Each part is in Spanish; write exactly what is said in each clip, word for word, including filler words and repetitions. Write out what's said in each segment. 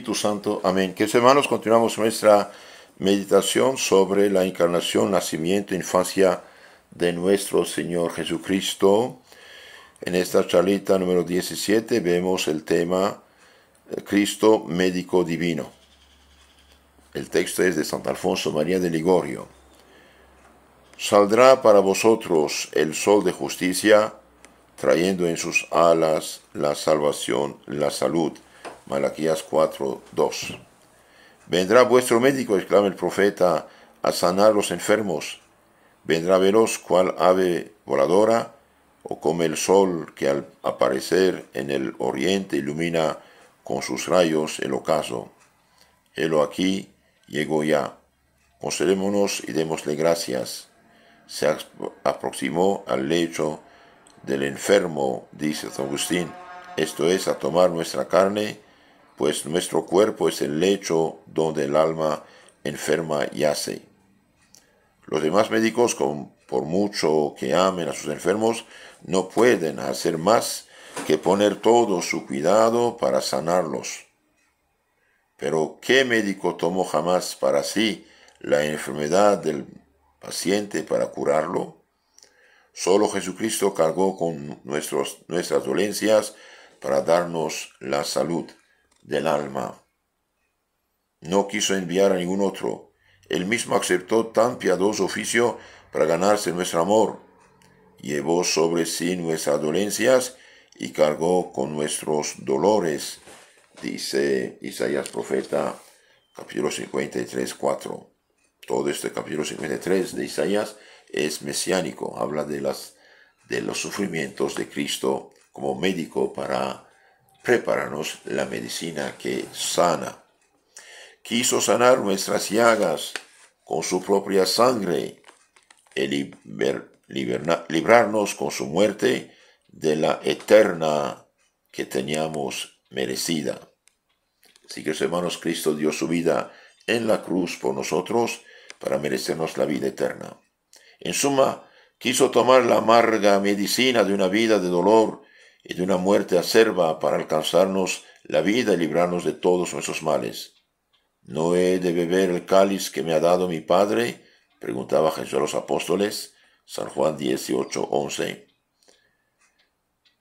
Espíritu Santo. Amén. Queridos hermanos, continuamos nuestra meditación sobre la encarnación, nacimiento, infancia de nuestro Señor Jesucristo. En esta charlita número diecisiete vemos el tema Cristo Médico Divino. El texto es de San Alfonso María de Ligorio. Saldrá para vosotros el sol de justicia, trayendo en sus alas la salvación, la salud. Malaquías cuatro, dos. Vendrá vuestro médico, exclama el profeta, a sanar los enfermos. Vendrá veloz cual ave voladora, o como el sol que al aparecer en el oriente ilumina con sus rayos el ocaso. Helo aquí, llegó ya. Consolémonos y démosle gracias. Se aproximó al lecho del enfermo, dice San Agustín, esto es, a tomar nuestra carne, pues nuestro cuerpo es el lecho donde el alma enferma yace. Los demás médicos, con, por mucho que amen a sus enfermos, no pueden hacer más que poner todo su cuidado para sanarlos. Pero ¿qué médico tomó jamás para sí la enfermedad del paciente para curarlo? Solo Jesucristo cargó con nuestros, nuestras dolencias para darnos la salud del alma. No quiso enviar a ningún otro. Él mismo aceptó tan piadoso oficio para ganarse nuestro amor. Llevó sobre sí nuestras dolencias y cargó con nuestros dolores, dice Isaías profeta, capítulo cincuenta y tres, cuatro. Todo este capítulo cincuenta y tres de Isaías es mesiánico, habla de, las, de los sufrimientos de Cristo como médico para prepararnos la medicina que sana. Quiso sanar nuestras llagas con su propia sangre, y liber, liberna, librarnos con su muerte de la eterna que teníamos merecida. Así que, hermanos, Cristo dio su vida en la cruz por nosotros para merecernos la vida eterna. En suma, quiso tomar la amarga medicina de una vida de dolor y de una muerte acerba para alcanzarnos la vida y librarnos de todos nuestros males. ¿No he de beber el cáliz que me ha dado mi Padre?, preguntaba Jesús a los apóstoles, San Juan dieciocho, once.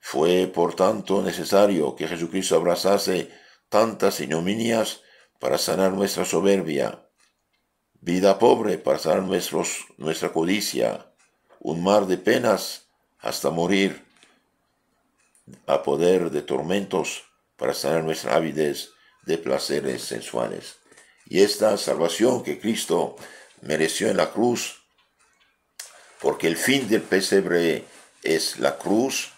Fue, por tanto, necesario que Jesucristo abrazase tantas ignominias para sanar nuestra soberbia, vida pobre para sanar nuestros, nuestra codicia, un mar de penas hasta morir, a poder de tormentos para sanar nuestra avidez de placeres sensuales. Y esta salvación que Cristo mereció en la cruz, porque el fin del pesebre es la cruz,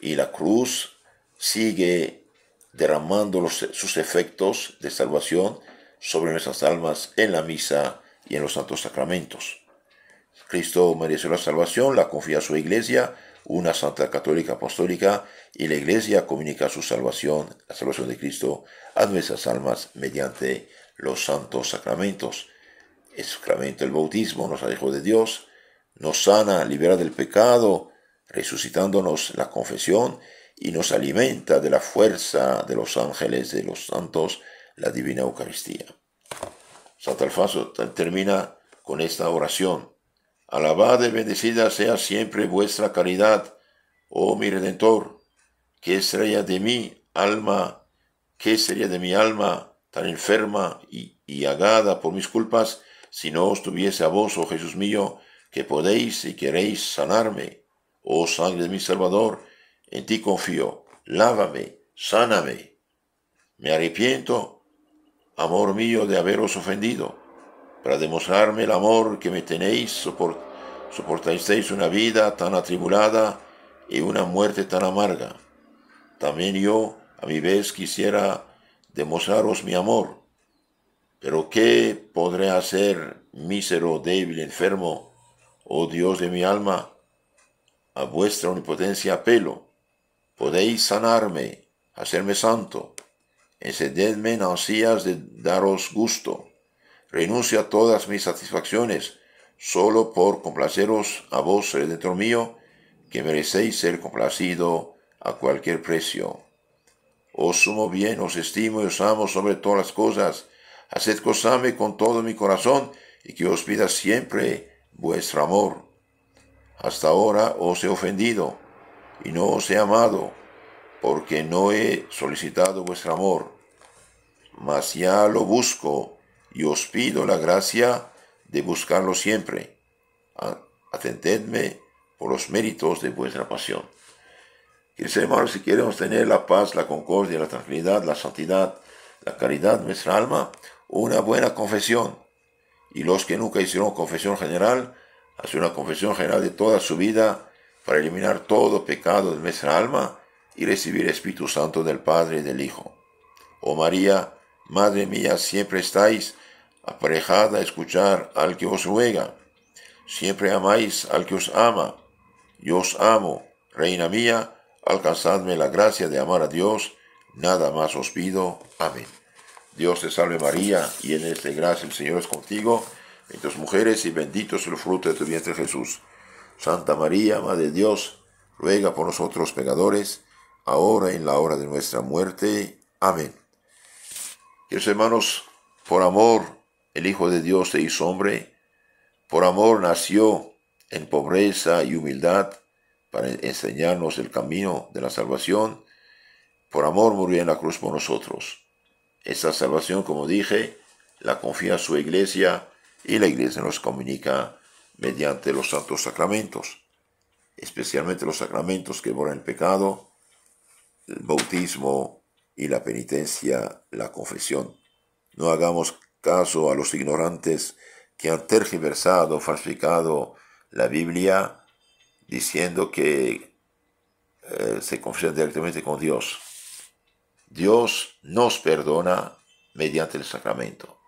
y la cruz sigue derramando los, sus efectos de salvación sobre nuestras almas en la misa y en los santos sacramentos. Cristo mereció la salvación, la confía a su iglesia, una santa católica apostólica, y la iglesia comunica su salvación, la salvación de Cristo, a nuestras almas mediante los santos sacramentos. El sacramento del bautismo nos alejó de Dios, nos sana, libera del pecado, resucitándonos la confesión, y nos alimenta de la fuerza de los ángeles, de los santos, la divina Eucaristía. San Alfonso termina con esta oración. Alabada y bendecida sea siempre vuestra caridad, oh mi Redentor. ¿Qué sería de mi alma, qué sería de mi alma tan enferma y, y agada por mis culpas, si no os tuviese a vos, oh Jesús mío, que podéis y queréis sanarme? Oh sangre de mi Salvador, en ti confío, lávame, sáname. Me arrepiento, amor mío, de haberos ofendido. Para demostrarme el amor que me tenéis, soport, soportasteis una vida tan atribulada y una muerte tan amarga. También yo, a mi vez, quisiera demostraros mi amor. Pero ¿qué podré hacer, mísero, débil, enfermo, oh Dios de mi alma? A vuestra omnipotencia apelo. Podéis sanarme, hacerme santo. Encendedme en ansias de daros gusto. Renuncio a todas mis satisfacciones, solo por complaceros a vos, Redentor mío, que merecéis ser complacido a cualquier precio. Os sumo bien, os estimo y os amo sobre todas las cosas. Haced gozarme con todo mi corazón y que os pida siempre vuestro amor. Hasta ahora os he ofendido y no os he amado, porque no he solicitado vuestro amor. Mas ya lo busco y os pido la gracia de buscarlo siempre. Atendedme por los méritos de vuestra pasión. Queridos hermanos, si queremos tener la paz, la concordia, la tranquilidad, la santidad, la caridad en nuestra alma, una buena confesión. Y los que nunca hicieron confesión general, hacen una confesión general de toda su vida para eliminar todo pecado de nuestra alma y recibir el Espíritu Santo del Padre y del Hijo. Oh María, Madre mía, siempre estáis aparejada a escuchar al que os ruega. Siempre amáis al que os ama. Yo os amo, Reina mía, alcanzadme la gracia de amar a Dios. Nada más os pido. Amén. Dios te salve María, llena eres de gracia, el Señor es contigo, entre las mujeres y bendito es el fruto de tu vientre Jesús. Santa María, Madre de Dios, ruega por nosotros pecadores, ahora y en la hora de nuestra muerte. Amén. Queridos hermanos, por amor el Hijo de Dios se hizo hombre, por amor nació en pobreza y humildad para enseñarnos el camino de la salvación, por amor murió en la cruz por nosotros. Esta salvación, como dije, la confía a su iglesia y la iglesia nos comunica mediante los santos sacramentos, especialmente los sacramentos que borran el pecado, el bautismo y la penitencia, la confesión. No hagamos caso a los ignorantes que han tergiversado, falsificado la Biblia diciendo que eh, se confiesan directamente con Dios. Dios nos perdona mediante el sacramento.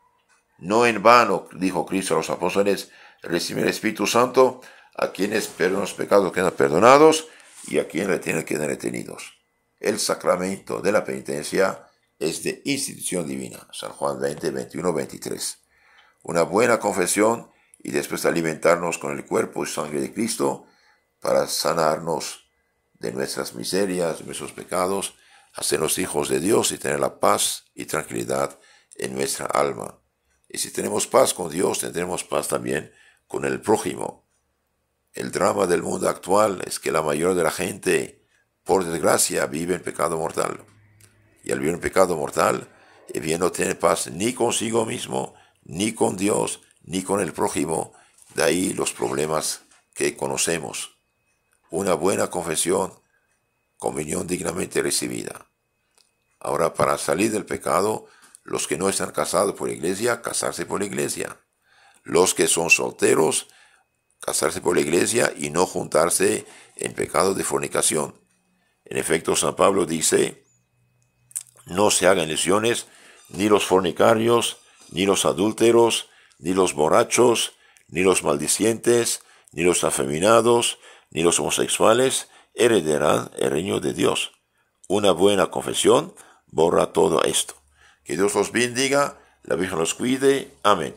No en vano, dijo Cristo a los apóstoles, recibe el Espíritu Santo a quienes perdonan los pecados que quedan perdonados y a quienes retienen quedan retenidos. El sacramento de la penitencia es de institución divina. San Juan veinte, veintiuno, veintitrés. Una buena confesión y después alimentarnos con el cuerpo y sangre de Cristo para sanarnos de nuestras miserias, de nuestros pecados, hacernos hijos de Dios y tener la paz y tranquilidad en nuestra alma. Y si tenemos paz con Dios, tendremos paz también con el prójimo. El drama del mundo actual es que la mayoría de la gente, por desgracia, vive en pecado mortal. Y al vivir en pecado mortal, bien no tiene paz ni consigo mismo, ni con Dios, ni con el prójimo. De ahí los problemas que conocemos. Una buena confesión, comunión dignamente recibida. Ahora, para salir del pecado, los que no están casados por la iglesia, casarse por la iglesia. Los que son solteros, casarse por la iglesia y no juntarse en pecado de fornicación. En efecto, San Pablo dice, no se hagan lesiones ni los fornicarios, ni los adúlteros, ni los borrachos, ni los maldicientes, ni los afeminados, ni los homosexuales, heredarán el reino de Dios. Una buena confesión borra todo esto. Que Dios los bendiga, la Virgen los cuide. Amén.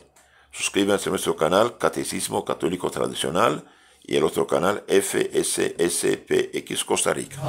Suscríbanse a nuestro canal Catecismo Católico Tradicional y el otro canal F S S P X Costa Rica.